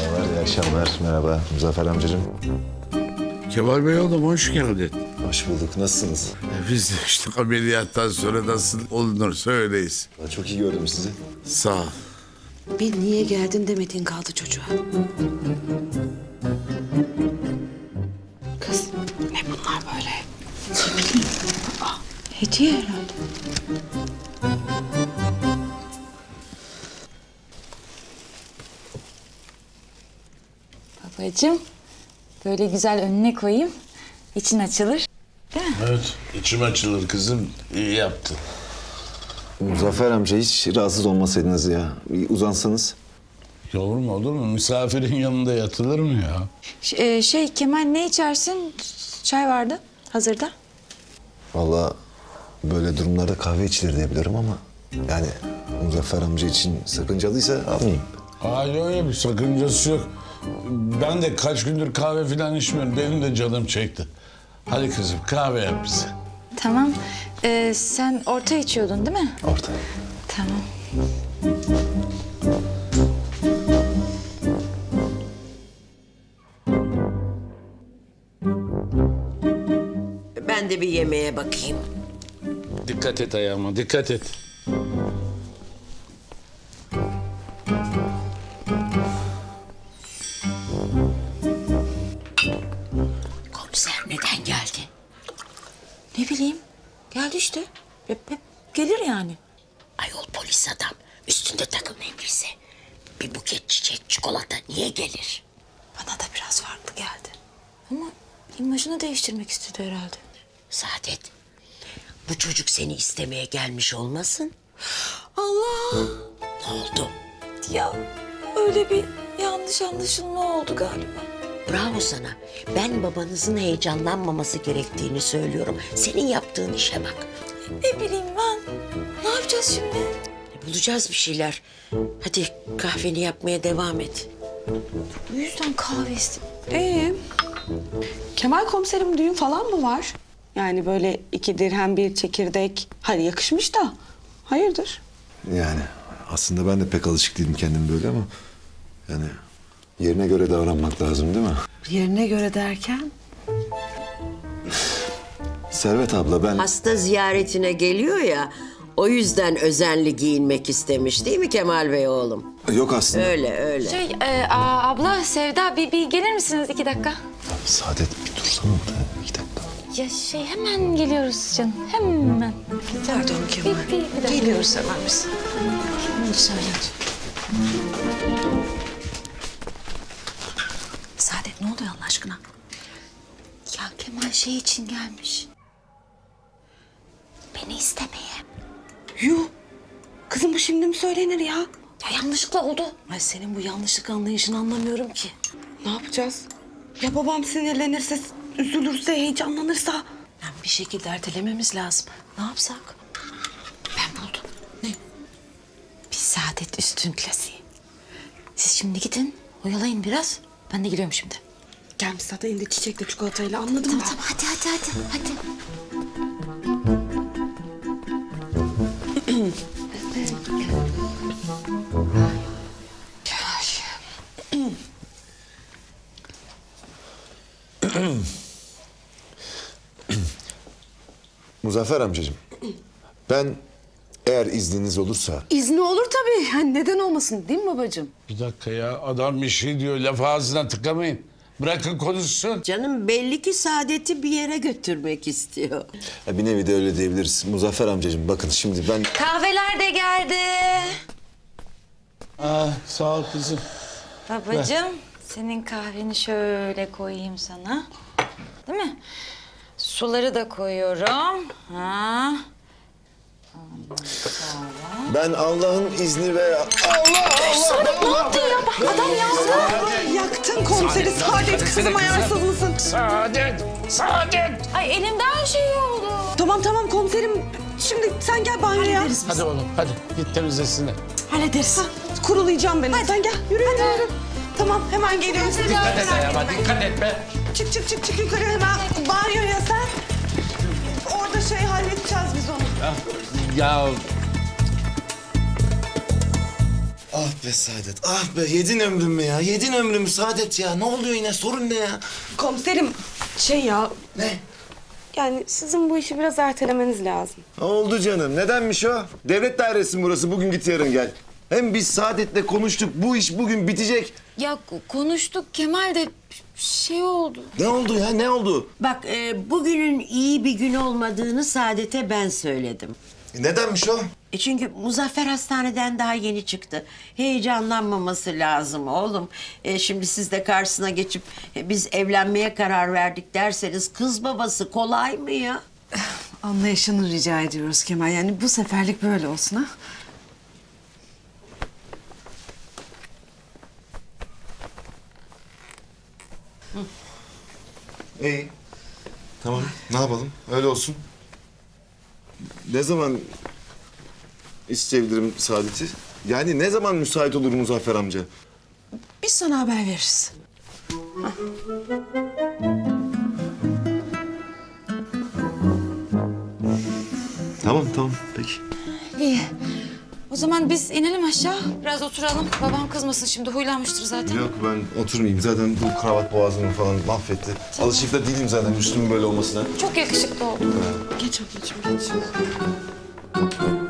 Merhaba, iyi akşamlar. Merhaba Muzaffer amcacığım. Kemal Bey oğlum, hoş geldin. Hoş bulduk, nasılsınız? Biz de işte ameliyattan sonra nasıl olunursa öyleyiz. Çok iyi gördüm sizi. Sağ ol. Bir niye geldin demedin kaldı çocuğa. Kız, ne bunlar böyle? Aa, hediye herhalde. Babacığım, böyle güzel önüne koyayım. İçin açılır, değil mi? Evet, içim açılır kızım. İyi yaptın. Muzaffer amca, hiç rahatsız olmasaydınız ya. Bir uzansanız. Olur mu? Misafirin yanında yatılır mı ya? Kemal, ne içersin? Çay vardı hazırda. Vallahi böyle durumlarda kahve içilir diye biliyorum ama... yani Muzaffer amca için sakıncalıysa almayayım. Hayır, öyle bir sakıncası yok. Ben de kaç gündür kahve falan içmiyorum. Benim de canım çekti. Hadi kızım, kahve yap bize. Tamam. Sen orta içiyordun değil mi? Orta. Tamam. Ben de bir yemeğe bakayım. Dikkat et ayağıma, dikkat et. Komiser neden geldi? Ne bileyim, geldi işte. Hep gelir yani. Ayol polis adam, üstünde takım elbise. Bir buket çiçek, çikolata niye gelir? Bana da biraz farklı geldi. Ama imajını değiştirmek istedi herhalde. Saadet, bu çocuk seni istemeye gelmiş olmasın? Allah! Ne oldu? Ya öyle bir yanlış anlaşılma oldu galiba. Bravo sana. Ben babanızın heyecanlanmaması gerektiğini söylüyorum. Senin yaptığın işe bak. Ne bileyim ben. Ne yapacağız şimdi? Bulacağız bir şeyler. Hadi kahveni yapmaya devam et. Bu yüzden kahvesi. Kemal komiserim düğün falan mı var? Yani böyle 2 dirhem bir çekirdek. Hayır, yakışmış da. Hayırdır? Yani aslında ben de pek alışık değilim kendim böyle ama... yani yerine göre davranmak lazım değil mi? Yerine göre derken? Servet abla ben... Hasta ziyaretine geliyor ya... o yüzden özenli giyinmek istemiş değil mi Kemal Bey oğlum? Yok aslında. Öyle. Abla, Sevda bir gelir misiniz 2 dakika? Ya Saadet bir dursana burada 2 dakika. Ya hemen geliyoruz canım, hemen. Pardon Kemal, geliyoruz hemen biz. Bunu söyle. Saadet ne oluyor Allah aşkına? Ya Kemal için gelmiş. Beni istemeye. Yuh! Kızım bu şimdi mi söylenir ya? Ya yanlışlıkla oldu. Ay senin bu yanlışlık anlayışını anlamıyorum ki. Ne yapacağız? Ya babam sinirlenirse, üzülürse, heyecanlanırsa? Yani bir şekilde ertelememiz lazım. Ne yapsak? Ben buldum. Ne? Bir Saadet üstün klasiği. Siz şimdi gidin, oyalayın biraz. Ben de giriyorum şimdi. Gelmiş zaten elinde çiçekle, çikolatayla anladım tamam, ben. Tamam hadi. Muzaffer amcacığım, ben eğer izniniz olursa... İzni olur tabii. Yani neden olmasın değil mi babacığım? Bir dakika ya, adam bir şey diyor. Lafı ağzına tıkamayın. Bırakın konuşsun. Canım belli ki Saadet'i bir yere götürmek istiyor. Bir nevi de öyle diyebiliriz. Muzaffer amcacığım bakın şimdi ben... Kahveler de geldi. Sağ ol kızım. Babacığım, senin kahveni şöyle koyayım sana. Değil mi? Suları da koyuyorum. Ha. Ben Allah'ın izni ve... Allah! Ne yaptın ya? Adam yandı. Yaktın komiseri. Saadet kızım, ayarsız mısın? Saadet! Ay elimden oldu. Tamam komiserim. Şimdi sen gel banyoya. Hallederiz biz. Hadi oğlum hadi. Git temizlesinler. Hallederiz. Kurulayacağım ben. Hadi. Sen gel. Yürü. Tamam hemen geliyorum. Dikkat et ayağıma. Dikkat et be. Çık yukarı hemen. Banyoya sen. Orada halledeceğiz biz onu. Ya... Ah be Saadet, ah be yedin ömrümü ya, yedin ömrümü Saadet ya. Ne oluyor yine, sorun ne ya? Komiserim, Ne? Yani sizin bu işi biraz ertelemeniz lazım. Oldu canım, nedenmiş o? Devlet dairesi burası, bugün git yarın gel. Hem biz Saadet'le konuştuk, bu iş bugün bitecek. Ya konuştuk Kemal de oldu. Ne oldu ya, ne oldu? Bak bugünün iyi bir gün olmadığını Saadet'e ben söyledim. Nedenmiş o? Çünkü Muzaffer hastaneden daha yeni çıktı. Heyecanlanmaması lazım oğlum. Şimdi siz de karşısına geçip biz evlenmeye karar verdik derseniz kız babası kolay mı ya? Anlayışını rica ediyoruz Kemal. Yani bu seferlik böyle olsun ha. İyi. Tamam, ne yapalım? Öyle olsun. Ne zaman isteyebilirim Saadet'i? Yani ne zaman müsait olur Muzaffer amca? Biz sana haber veririz. Hah. Tamam, tamam. Peki. İyi. O zaman biz inelim aşağı. Biraz oturalım. Babam kızmasın şimdi. Huylanmıştır zaten. Yok, ben oturmayayım. Zaten bu kravat boğazımı falan mahvetti. Tamam. Alışık da değilim zaten üstümün böyle olmasına. Çok yakışıklı oldu. Geç ablacığım, geç.